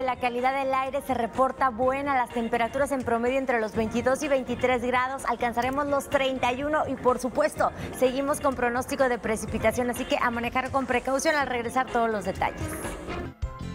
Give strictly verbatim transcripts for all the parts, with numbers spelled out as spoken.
La calidad del aire se reporta buena, las temperaturas en promedio entre los veintidós y veintitrés grados, alcanzaremos los treinta y uno y por supuesto seguimos con pronóstico de precipitación, así que a manejar con precaución al regresar todos los detalles.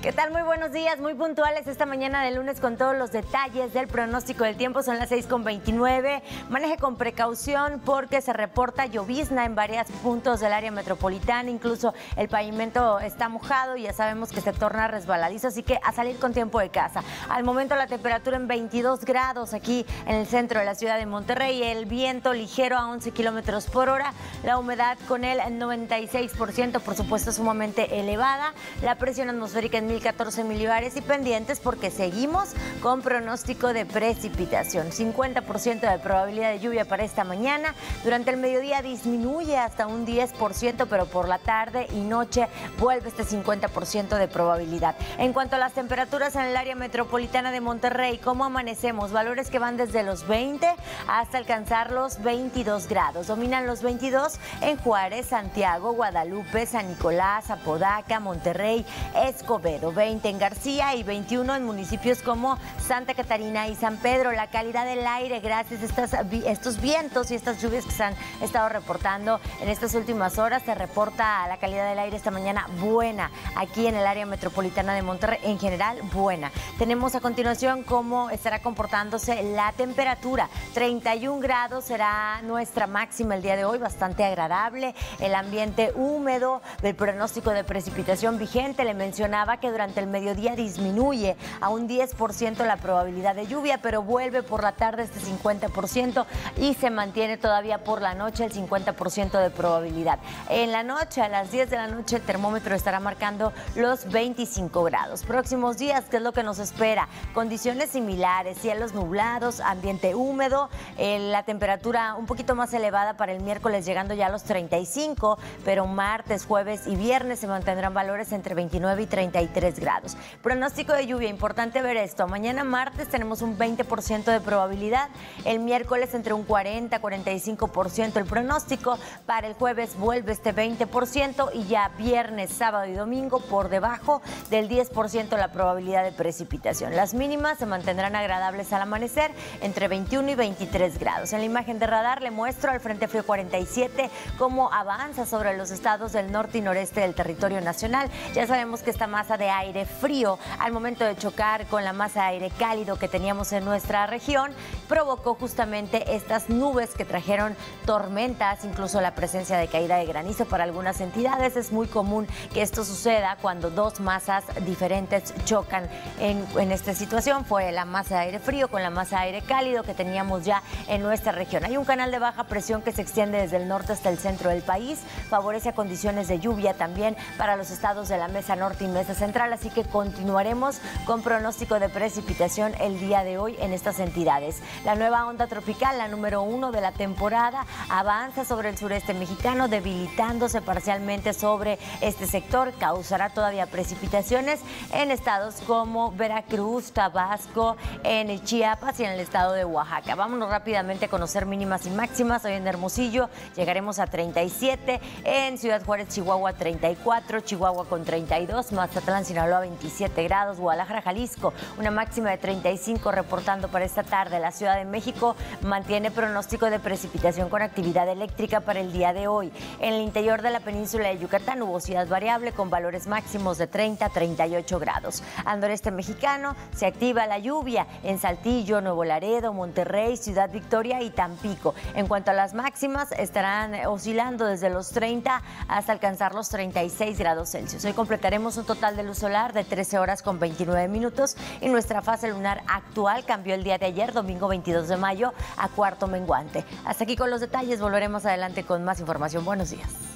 ¿Qué tal? Muy buenos días, muy puntuales esta mañana de lunes con todos los detalles del pronóstico del tiempo. Son las seis con veintinueve. Maneje con precaución porque se reporta llovizna en varios puntos del área metropolitana. Incluso el pavimento está mojado y ya sabemos que se torna resbaladizo, así que a salir con tiempo de casa. Al momento la temperatura en veintidós grados aquí en el centro de la ciudad de Monterrey. El viento ligero a once kilómetros por hora. La humedad con el noventa y seis por ciento, por supuesto sumamente elevada. La presión atmosférica en mil catorce milibares y pendientes porque seguimos con pronóstico de precipitación. cincuenta por ciento de probabilidad de lluvia para esta mañana. Durante el mediodía disminuye hasta un diez por ciento, pero por la tarde y noche vuelve este cincuenta por ciento de probabilidad. En cuanto a las temperaturas en el área metropolitana de Monterrey, ¿cómo amanecemos? Valores que van desde los veinte hasta alcanzar los veintidós grados. Dominan los veintidós en Juárez, Santiago, Guadalupe, San Nicolás, Apodaca, Monterrey, Escobedo. veinte en García y veintiuno en municipios como Santa Catarina y San Pedro. La calidad del aire, gracias a estas, estos vientos y estas lluvias que se han estado reportando en estas últimas horas, se reporta la calidad del aire esta mañana buena aquí en el área metropolitana de Monterrey, en general buena. Tenemos a continuación cómo estará comportándose la temperatura. treinta y uno grados será nuestra máxima el día de hoy, bastante agradable, el ambiente húmedo, el pronóstico de precipitación vigente. Le mencionaba que durante el mediodía disminuye a un diez por ciento la probabilidad de lluvia, pero vuelve por la tarde este cincuenta por ciento y se mantiene todavía por la noche el cincuenta por ciento de probabilidad. En la noche, a las diez de la noche, el termómetro estará marcando los veinticinco grados. Próximos días, ¿qué es lo que nos espera? Condiciones similares, cielos nublados, ambiente húmedo, eh, la temperatura un poquito más elevada para el miércoles, llegando ya a los treinta y cinco, pero martes, jueves y viernes se mantendrán valores entre veintinueve y treinta y tres grados. Pronóstico de lluvia, importante ver esto. Mañana martes tenemos un veinte por ciento de probabilidad, el miércoles entre un cuarenta y cuarenta y cinco por ciento el pronóstico, para el jueves vuelve este veinte por ciento y ya viernes, sábado y domingo por debajo del diez por ciento la probabilidad de precipitación. Las mínimas se mantendrán agradables al amanecer entre veintiuno y veintitrés grados. En la imagen de radar le muestro al Frente Frío cuarenta y siete cómo avanza sobre los estados del norte y noreste del territorio nacional. Ya sabemos que está más de aire frío, al momento de chocar con la masa de aire cálido que teníamos en nuestra región, provocó justamente estas nubes que trajeron tormentas, incluso la presencia de caída de granizo para algunas entidades. Es muy común que esto suceda cuando dos masas diferentes chocan. En, en esta situación fue la masa de aire frío con la masa de aire cálido que teníamos ya en nuestra región. Hay un canal de baja presión que se extiende desde el norte hasta el centro del país, favorece a condiciones de lluvia también para los estados de la mesa norte y mesa central, así que continuaremos con pronóstico de precipitación el día de hoy en estas entidades. La nueva onda tropical, la número uno de la temporada, avanza sobre el sureste mexicano, debilitándose parcialmente sobre este sector, causará todavía precipitaciones en estados como Veracruz, Tabasco, en Chiapas y en el estado de Oaxaca. Vámonos rápidamente a conocer mínimas y máximas. Hoy en Hermosillo llegaremos a treinta y siete, en Ciudad Juárez, Chihuahua treinta y cuatro, Chihuahua con treinta y dos, Mazatlán, Sinaloa veintisiete grados, Guadalajara, Jalisco, una máxima de treinta y cinco reportando para esta tarde. La Ciudad de México mantiene pronóstico de precipitación con actividad eléctrica para el día de hoy. En el interior de la península de Yucatán, nubosidad variable con valores máximos de treinta a treinta y ocho grados. Al noreste mexicano se activa la lluvia en Saltillo, Nuevo Laredo, Monterrey, Ciudad Victoria y Tampico. En cuanto a las máximas, estarán oscilando desde los treinta hasta alcanzar los treinta y seis grados Celsius. Hoy completaremos un total de de luz solar de trece horas con veintinueve minutos y nuestra fase lunar actual cambió el día de ayer, domingo veintidós de mayo, a cuarto menguante. Hasta aquí con los detalles, volveremos adelante con más información. Buenos días.